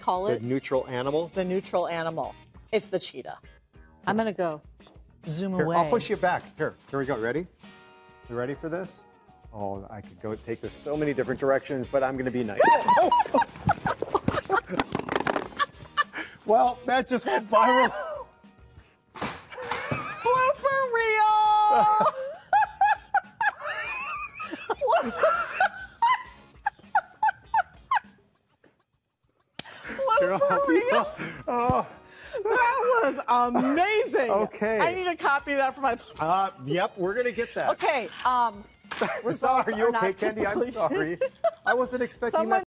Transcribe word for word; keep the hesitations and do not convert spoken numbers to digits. Call it the neutral animal. The neutral animal. It's the cheetah. I'm gonna go zoom here, away. I'll push you back. Here, here we go. Ready? You ready for this? Oh, I could go take this so many different directions, but I'm gonna be nice. Well, that just went viral. Blooper reel. Oh. That was amazing. Okay. I need to copy that for my. Uh, yep, we're gonna get that. Okay. Um, sorry, are you okay, Kendy? I'm sorry. I wasn't expecting Someone that.